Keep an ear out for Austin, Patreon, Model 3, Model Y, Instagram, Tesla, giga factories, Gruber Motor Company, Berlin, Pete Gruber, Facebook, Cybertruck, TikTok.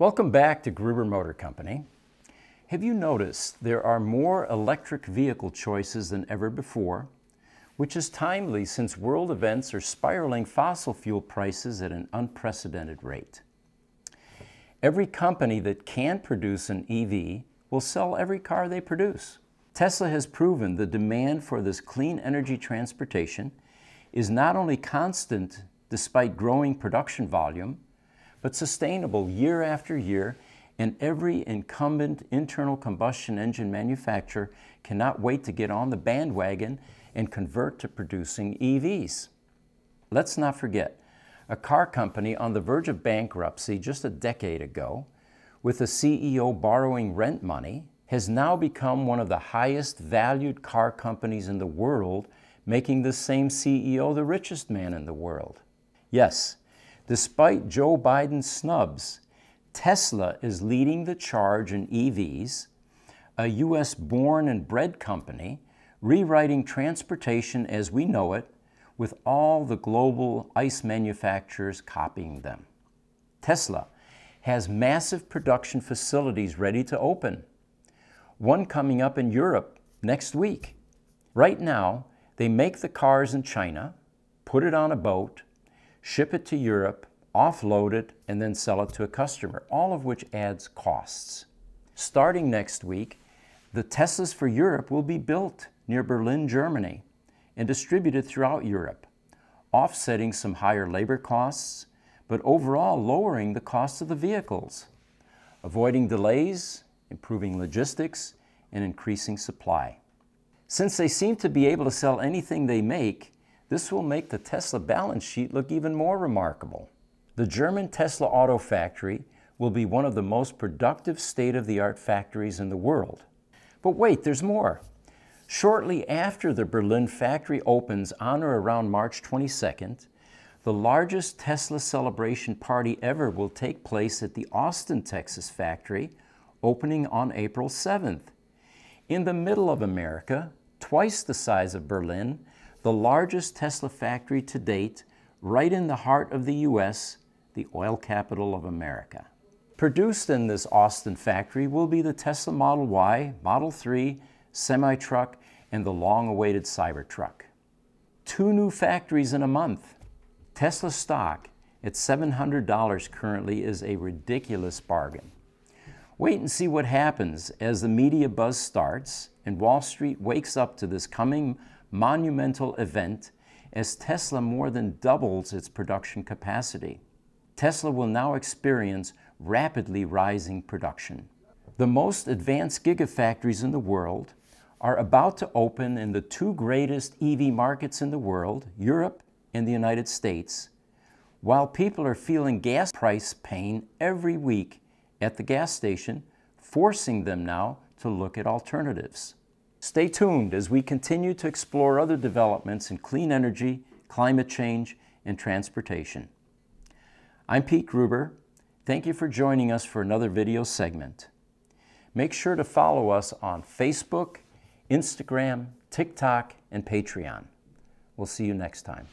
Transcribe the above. Welcome back to Gruber Motor Company. Have you noticed there are more electric vehicle choices than ever before, which is timely since world events are spiraling fossil fuel prices at an unprecedented rate. Every company that can produce an EV will sell every car they produce. Tesla has proven the demand for this clean energy transportation is not only constant despite growing production volume, but sustainable year after year, and every incumbent internal combustion engine manufacturer cannot wait to get on the bandwagon and convert to producing EVs. Let's not forget, a car company on the verge of bankruptcy just a decade ago, with a CEO borrowing rent money, has now become one of the highest valued car companies in the world, making the same CEO the richest man in the world. Yes. Despite Joe Biden's snubs, Tesla is leading the charge in EVs, a U.S. born and bred company, rewriting transportation as we know it, with all the global ICE manufacturers copying them. Tesla has massive production facilities ready to open, one coming up in Europe next week. Right now, they make the cars in China, put it on a boat, ship it to Europe, offload it, and then sell it to a customer, all of which adds costs. Starting next week, the Teslas for Europe will be built near Berlin, Germany, and distributed throughout Europe, offsetting some higher labor costs, but overall lowering the cost of the vehicles, avoiding delays, improving logistics, and increasing supply. Since they seem to be able to sell anything they make, this will make the Tesla balance sheet look even more remarkable. The German Tesla auto factory will be one of the most productive state-of-the-art factories in the world. But wait, there's more. Shortly after the Berlin factory opens on or around March 22nd, the largest Tesla celebration party ever will take place at the Austin, Texas factory, opening on April 7th. In the middle of America, twice the size of Berlin, the largest Tesla factory to date, right in the heart of the U.S., the oil capital of America. Produced in this Austin factory will be the Tesla Model Y, Model 3, semi-truck, and the long-awaited Cybertruck. Two new factories in a month. Tesla stock at $700 currently is a ridiculous bargain. Wait and see what happens as the media buzz starts and Wall Street wakes up to this coming monumental event as Tesla more than doubles its production capacity. Tesla will now experience rapidly rising production. The most advanced gigafactories in the world are about to open in the two greatest EV markets in the world, Europe and the United States, while people are feeling gas price pain every week at the gas station, forcing them now to look at alternatives. Stay tuned as we continue to explore other developments in clean energy, climate change, and transportation. I'm Pete Gruber. Thank you for joining us for another video segment. Make sure to follow us on Facebook, Instagram, TikTok, and Patreon. We'll see you next time.